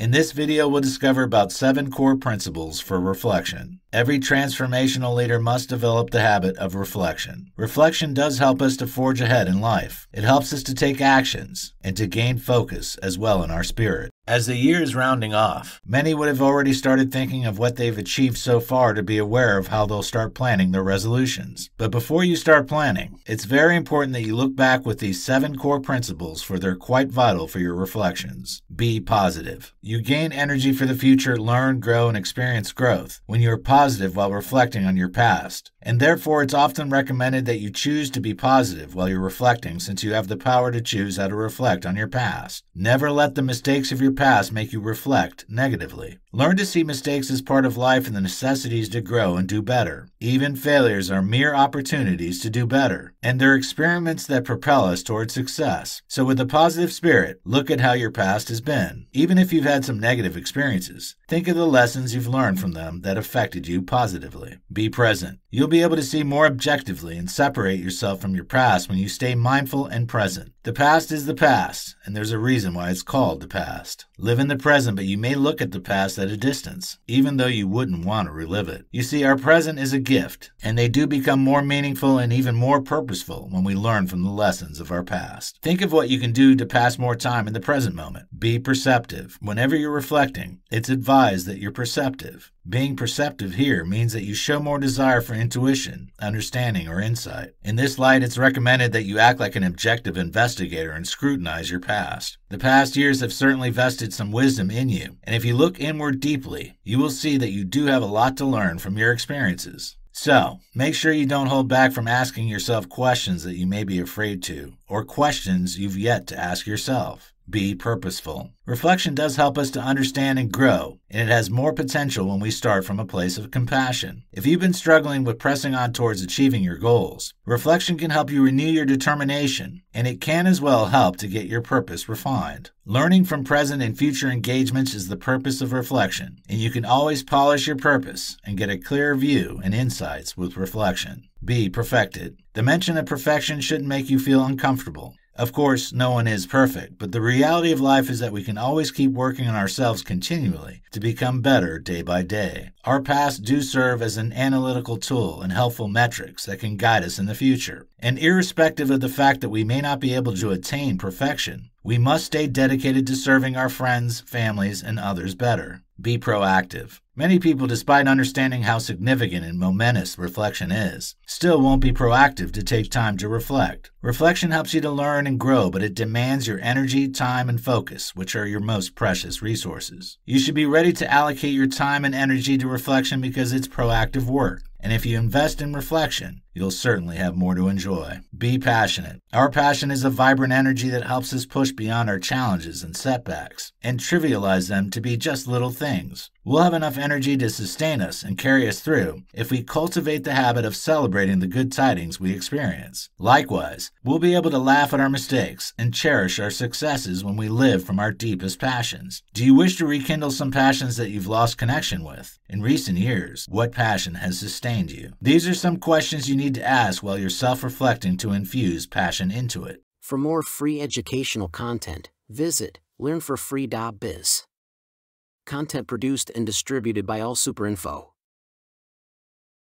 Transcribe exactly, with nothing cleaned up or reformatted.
In this video, we'll discover about seven core principles for reflection. Every transformational leader must develop the habit of reflection. Reflection does help us to forge ahead in life. It helps us to take actions and to gain focus as well in our spirit. As the year is rounding off, many would have already started thinking of what they've achieved so far to be aware of how they'll start planning their resolutions. But before you start planning, it's very important that you look back with these seven core principles, for they're quite vital for your reflections. Be positive. You gain energy for the future, learn, grow, and experience growth when you are positive while reflecting on your past. And therefore, it's often recommended that you choose to be positive while you're reflecting, since you have the power to choose how to reflect on your past. Never let the mistakes of your past make you reflect negatively. Learn to see mistakes as part of life and the necessities to grow and do better. Even failures are mere opportunities to do better, and they're experiments that propel us towards success. So with a positive spirit, look at how your past has been. Even if you've had some negative experiences, think of the lessons you've learned from them that affected you positively. Be present. You'll be able to see more objectively and separate yourself from your past when you stay mindful and present. The past is the past, and there's a reason why it's called the past. Live in the present, but you may look at the past at a distance, even though you wouldn't want to relive it. You see, our present is a gift, and they do become more meaningful and even more purposeful when we learn from the lessons of our past. Think of what you can do to pass more time in the present moment. Be perceptive. Whenever you're reflecting, it's advised that you're perceptive. Being perceptive here means that you show more desire for intuition, understanding, or insight. In this light, it's recommended that you act like an objective investigator and scrutinize your past. The past years have certainly vested some wisdom in you, and if you look inward deeply, you will see that you do have a lot to learn from your experiences. So, make sure you don't hold back from asking yourself questions that you may be afraid to, or questions you've yet to ask yourself. Be purposeful. Reflection does help us to understand and grow, and it has more potential when we start from a place of compassion. If you've been struggling with pressing on towards achieving your goals, reflection can help you renew your determination, and it can as well help to get your purpose refined. Learning from present and future engagements is the purpose of reflection, and you can always polish your purpose and get a clearer view and insights with reflection. Be perfected. The mention of perfection shouldn't make you feel uncomfortable. Of course, no one is perfect, but the reality of life is that we can always keep working on ourselves continually to become better day by day. Our past do serve as an analytical tool and helpful metrics that can guide us in the future. And irrespective of the fact that we may not be able to attain perfection, we must stay dedicated to serving our friends, families, and others better. Be proactive. Many people, despite understanding how significant and momentous reflection is, still won't be proactive to take time to reflect. Reflection helps you to learn and grow, but it demands your energy, time, and focus, which are your most precious resources. You should be ready to allocate your time and energy to reflection because it's proactive work. And if you invest in reflection, you'll certainly have more to enjoy. Be passionate. Our passion is a vibrant energy that helps us push beyond our challenges and setbacks and trivialize them to be just little things. We'll have enough energy to sustain us and carry us through if we cultivate the habit of celebrating the good tidings we experience. Likewise, we'll be able to laugh at our mistakes and cherish our successes when we live from our deepest passions. Do you wish to rekindle some passions that you've lost connection with? In recent years, what passion has sustained you? These are some questions you need to ask while you're self-reflecting to infuse passion into it. For more free educational content, visit learn for free dot biz. Content produced and distributed by all super info.